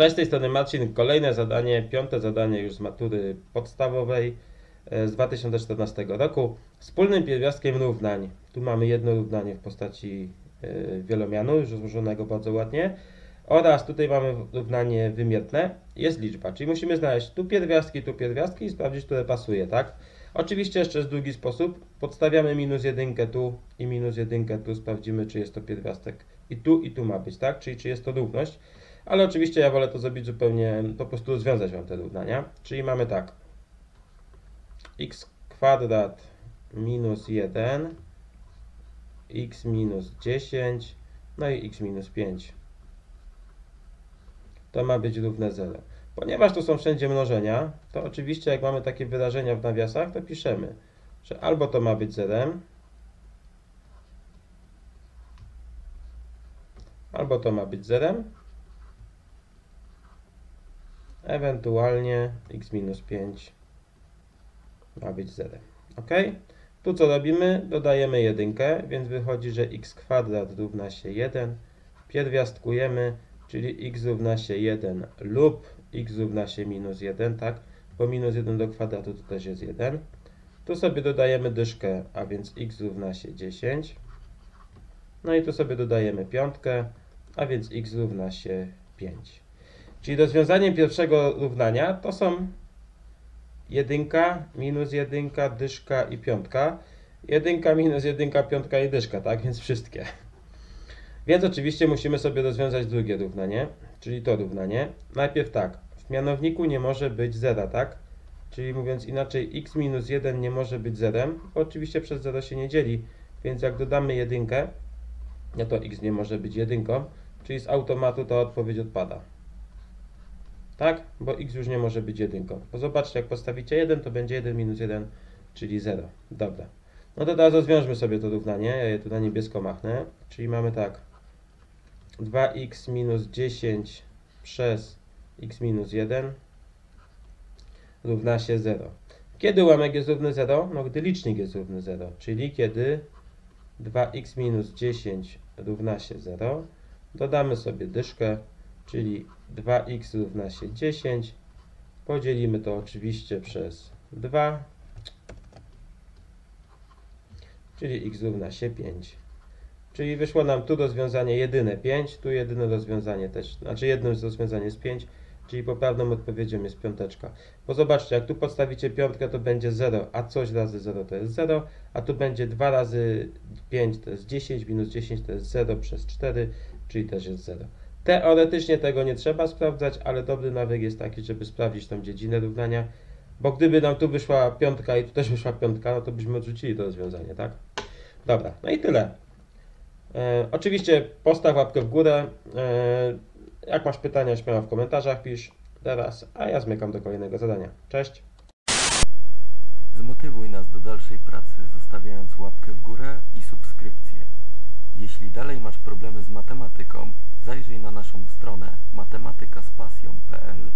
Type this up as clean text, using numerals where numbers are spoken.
Cześć, z tej strony Marcin. Kolejne zadanie, piąte zadanie już z matury podstawowej z 2014 roku. Wspólnym pierwiastkiem równań. Tu mamy jedno równanie w postaci wielomianu, już złożonego bardzo ładnie. Oraz tutaj mamy równanie wymierne, jest liczba. Czyli musimy znaleźć tu pierwiastki i sprawdzić, które pasuje, tak? Oczywiście jeszcze jest drugi sposób. Podstawiamy -1 tu i -1 tu. Sprawdzimy, czy jest to pierwiastek. I tu ma być, tak? Czyli czy jest to równość. Ale oczywiście ja wolę to zrobić zupełnie, po prostu rozwiązać wam te równania. Czyli mamy tak. x² - 1, x - 10, no i x - 5. To ma być równe 0. Ponieważ tu są wszędzie mnożenia, to oczywiście jak mamy takie wyrażenia w nawiasach, to piszemy, że albo to ma być 0, albo to ma być 0, ewentualnie x - 5 ma być 0. Ok? Tu co robimy? Dodajemy 1, więc wychodzi, że x² równa się 1. Pierwiastkujemy, czyli x równa się 1 lub x równa się -1, tak? Bo -1 do kwadratu to też jest 1. Tu sobie dodajemy dyszkę, a więc x równa się 10. No i tu sobie dodajemy 5, a więc x równa się 5. Czyli rozwiązaniem pierwszego równania to są 1, -1, dyszka i 5. 1, -1, 5 i dyszka, tak? Więc wszystkie. Więc oczywiście musimy sobie rozwiązać drugie równanie, czyli to równanie. Najpierw tak, w mianowniku nie może być 0, tak? Czyli mówiąc inaczej, x - 1 nie może być 0, bo oczywiście przez 0 się nie dzieli, więc jak dodamy 1, no to x nie może być 1, czyli z automatu ta odpowiedź odpada. Tak? Bo x już nie może być 1. Bo zobaczcie, jak postawicie 1, to będzie 1 - 1, czyli 0. Dobra. No to teraz rozwiążmy sobie to równanie. Ja je tu na niebiesko machnę. Czyli mamy tak. 2x - 10 przez x - 1 równa się 0. Kiedy ułamek jest równy 0? No gdy licznik jest równy 0. Czyli kiedy 2x - 10 równa się 0. Dodamy sobie dyszkę. Czyli 2x równa się 10, podzielimy to oczywiście przez 2, czyli x równa się 5. Czyli wyszło nam tu rozwiązanie jedyne 5, tu jedyne rozwiązanie też, znaczy jedno z rozwiązań jest 5, czyli poprawną odpowiedzią jest 5. Bo zobaczcie, jak tu podstawicie 5, to będzie 0, a coś razy 0 to jest 0, a tu będzie 2 razy 5 to jest 10, minus 10 to jest 0 przez 4, czyli też jest 0. Teoretycznie tego nie trzeba sprawdzać, ale dobry nawyk jest taki, żeby sprawdzić tą dziedzinę równania, bo gdyby nam tu wyszła 5 i tu też wyszła 5, no to byśmy odrzucili to rozwiązanie, tak? Dobra, no i tyle. Oczywiście postaw łapkę w górę. Jak masz pytania, śmiało w komentarzach pisz teraz, a ja zmykam do kolejnego zadania. Cześć! Zmotywuj nas do dalszej pracy, zostawiając łapkę w górę i subskrypcję. Jeśli dalej masz problemy z matematyką, zajrzyj na naszą stronę matmazpasja.pl.